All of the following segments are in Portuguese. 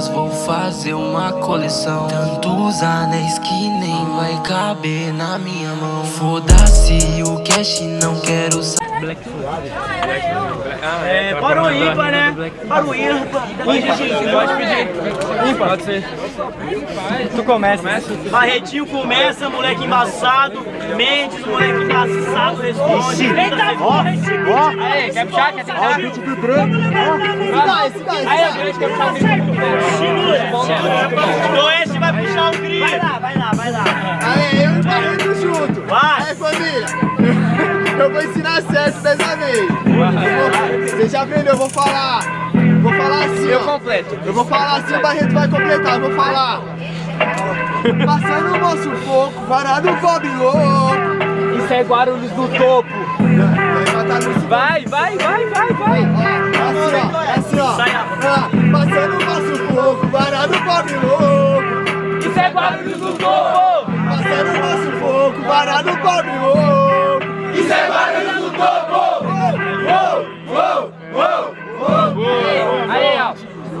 pedras, vou fazer uma coleção. Tantos anéis que nem vai caber na minha mão. Foda-se o cash, não quero saber. Black suave. É, para o ímpar, né? Para o ímpar. Pode pedir. Ímpar, pode ser. Tu começa. Barretinho começa, moleque embaçado. Mendes, moleque embaçado, responde. Eita, ó, ó. Quer puxar? Quer tentar? Ó, o bicho vibrando. Aí, a grande quer puxar o bicho. Então esse vai puxar o grito. Vai lá, vai lá, vai lá. Aí, eu e o Barreto junto. Vai. Aí, família. Eu vou ensinar certo dessa vez. Você já aprendeu, eu vou falar. Vou falar assim, eu completo. Eu vou falar assim, o Barreto vai completar. Eu vou falar. Passando o nosso foco, varado o cobre louco. Isso é Guarulhos do topo. Vai, vai, vai, vai, vai. Assim, ó. Passando o nosso foco, varado o cobre louco. Isso é Guarulhos do topo. Passando o nosso foco, varado o cobre louco. Isso é Barreto do topo! Uou, uou, uou! Aí, ó,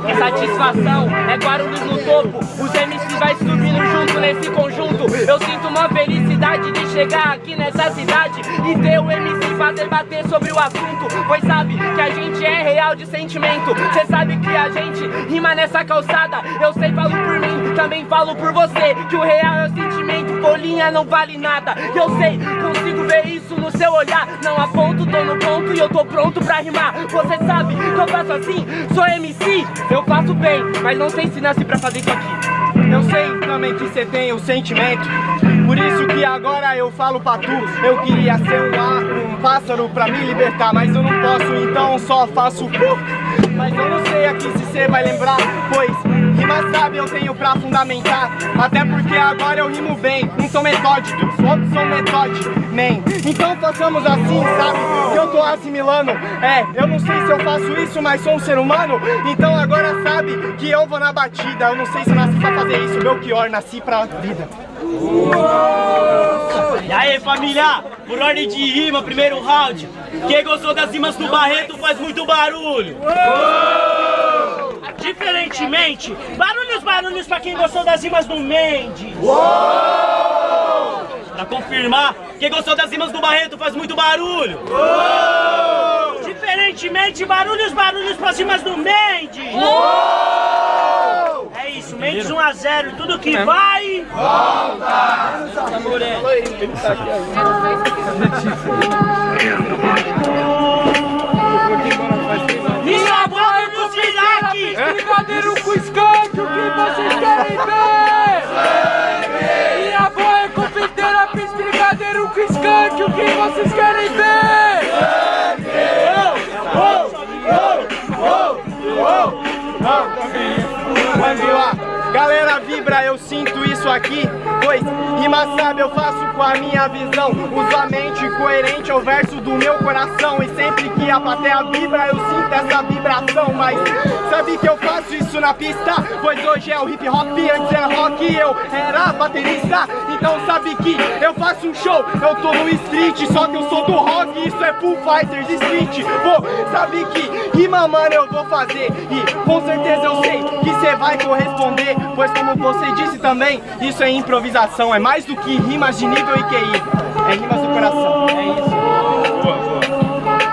que satisfação! É Guarulhos no topo, os MCs vai subindo junto nesse conjunto. Eu sinto uma felicidade de chegar aqui nessa cidade e ter o MC fazer bater sobre o assunto. Pois sabe que a gente é real de sentimento. Cê sabe que a gente rima nessa calçada. Eu sei, falo por mim, também falo por você, que o real é o sentimento, folhinha não vale nada. Eu sei, consigo ver isso no seu olhar, não aponto, tô no ponto e eu tô pronto pra rimar. Você sabe que eu faço assim, sou MC, eu faço bem, mas não sei se nasci pra fazer isso aqui. Eu sei também que você tem o sentimento, por isso que agora eu falo pra tu. Eu queria ser um pássaro pra me libertar, mas eu não posso, então só faço o corpo. Mas eu não sei aqui se você vai lembrar, pois rima, sabe, eu tenho pra fundamentar. Até porque agora eu rimo bem. Um são metódicos, outros são metódicos, man. Então façamos assim, sabe, que eu tô assimilando. É, eu não sei se eu faço isso, mas sou um ser humano. Então agora sabe que eu vou na batida. Eu não sei se eu nasci pra fazer isso, Belchior, nasci pra vida. E aí, família, por ordem de rima, primeiro round. Quem gostou das rimas do Barreto faz muito barulho. Diferentemente, barulhos pra quem gostou das rimas do Mendes. Uou! Pra confirmar, quem gostou das rimas do Barreto faz muito barulho. Uou! Diferentemente, barulhos pra rimas do Mendes. Uou! É isso, Mendes 1 a 0, tudo que vai... Volta! Brincadeiro com skate, o que vocês querem ver? Minha boa é confiteira, fiz brigadeiro com skate, o que vocês querem ver? Galera, vibra, eu sinto isso aqui, pois rima, sabe, eu faço com a minha visão. Uso a mente coerente, é o verso do meu coração. E sempre que a plateia vibra, eu sinto essa vibração. Mas sabe que eu faço isso na pista, pois hoje é o hip hop, antes era rock, eu era baterista. Então sabe que eu faço um show, eu tô no street, só que eu sou do rock, isso é Foo Fighters Street. Pô, sabe que rima, mano, eu vou fazer, e com certeza eu sei que cê vai corresponder. Pois como você disse também, isso é improvisação, é mais do que rimas de nível e QI, é rimas do coração, é isso.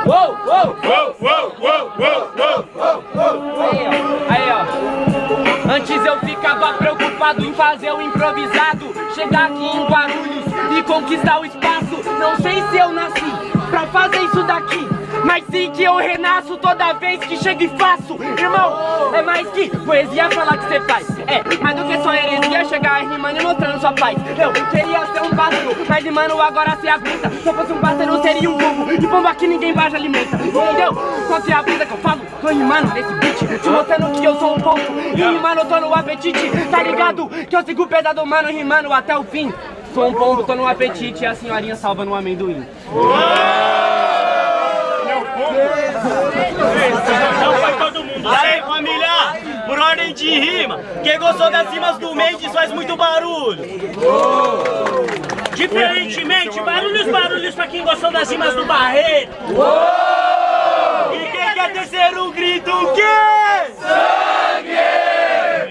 Uou, uou, uou, uou, uou, uou, uou, uou, uou. Aí, ó, antes eu ficava preocupado em fazer o improvisado, chegar aqui em Guarulhos e conquistar o espaço. Não sei se eu nasci pra fazer isso daqui, mas sim que eu renasço toda vez que chego e faço. Irmão, é mais que poesia falar que cê faz. É, mais do que só heresia chegar rimando e mostrando sua paz. Eu queria ser um pássaro, mas mano, agora cê aguenta. Se eu fosse um pássaro, eu seria um pombo, e pombo aqui ninguém baixa alimenta. Entendeu? Só se a brisa que eu falo, tô rimando nesse beat, te mostrando que eu sou um pombo, e rimando eu tô no apetite. Tá ligado? Que eu sigo pesado, mano, rimando até o fim. Sou um pombo, tô no apetite, e a senhorinha salva no amendoim. Não foi todo mundo. Aí, família, por ordem de rima, quem gostou das rimas do Mendes faz muito barulho. Diferentemente, barulhos pra quem gostou das rimas do Barreto. E quem quer terceiro grito, o quê? Sangue!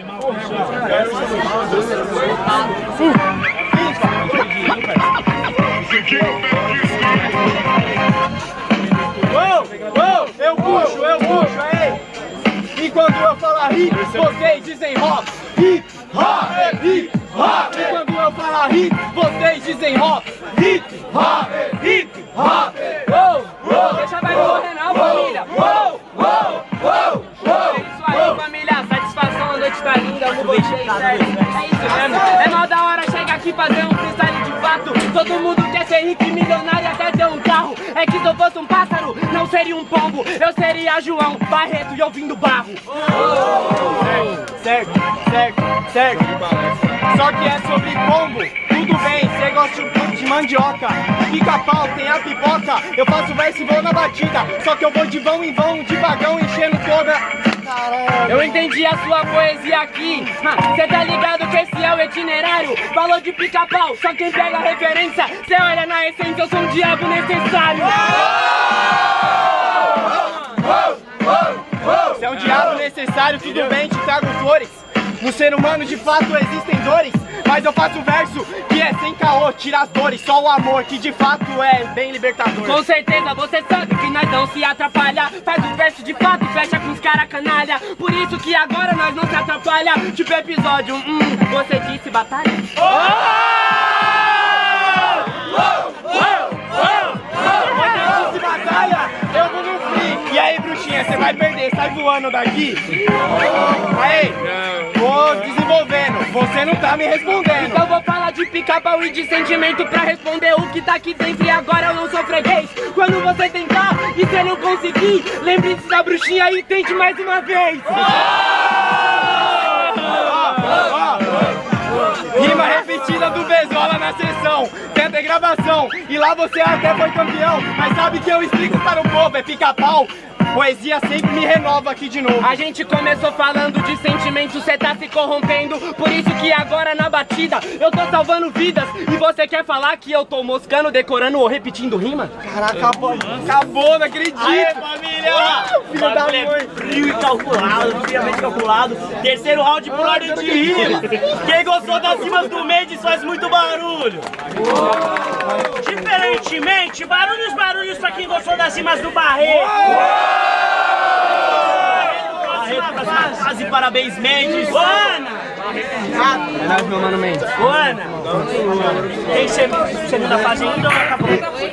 eu murcho, é ei. E quando eu falar hip, vocês dizem rock. Hip, hop, hip, hop. E quando eu falar hip, vocês dizem rock. Hip, hop, hip, hop. Oh, deixa vai correr não, família. É isso aí, família. Satisfação, a noite tá linda. Muito bem, sério. É isso mesmo. É mal da hora, chega aqui fazer um freestyle de fato. Todo mundo quer ser rico e milionário, até ter um carro. É que se eu fosse um pássaro, não seria um pombo. Eu seria João Barreto e ouvindo barro. Certo, certo, certo. Só que é sobre pombo. Tudo bem, cê gosta de um pouco de mandioca. Pica pau, tem a pipoca. Eu faço verso e vou na batida. Só que eu vou de vão em vão, de vagão, enchendo toda... Caramba. Eu entendi a sua poesia aqui. Cê tá ligado que esse é o itinerário. Falou de pica-pau, só quem pega a referência. Cê olha na essência, eu sou um diabo necessário. Cê é um diabo necessário, tudo bem, te trago flores. No ser humano de fato existem dores, mas eu faço verso que é sem caô, tira as dores, só o amor que de fato é bem libertador. Com certeza você sabe que nós não se atrapalha, faz o verso de fato, fecha com os cara canalha. Por isso que agora nós não se atrapalha, tipo episódio 1, você disse batalha. Você disse batalha, eu vou no free. E aí bruxinha, você vai perder, sai voando daqui. Aê, vou desenvolvendo, você não tá me respondendo. Então vou falar de pica-pau e de sentimento pra responder o que tá aqui dentro. E agora eu não sou freguês. Quando você tentar e você não conseguir, lembre-se da bruxinha e tente mais uma vez. Rima repetida do Bezola na sessão. Tenta gravação e lá você até foi campeão. Mas sabe que eu explico para o povo, é pica-pau. Poesia sempre me renova aqui de novo. A gente começou falando de sentimentos, cê tá se corrompendo. Por isso que agora na batida eu tô salvando vidas. E você quer falar que eu tô moscando, decorando ou repetindo rima? Caraca, acabou, não acredito. Aê, família! Filho da mãe. Frio e calculado, friamente calculado. Terceiro round por ordem de rima. Quem gostou das rimas do Mendes faz muito barulho. Diferentemente, barulhos pra quem gostou das rimas do Barreto. Quase parabéns, Mendes. Ana! É nóis, meu mano Mendes. Ana! Tem segunda fase ainda ou acabou?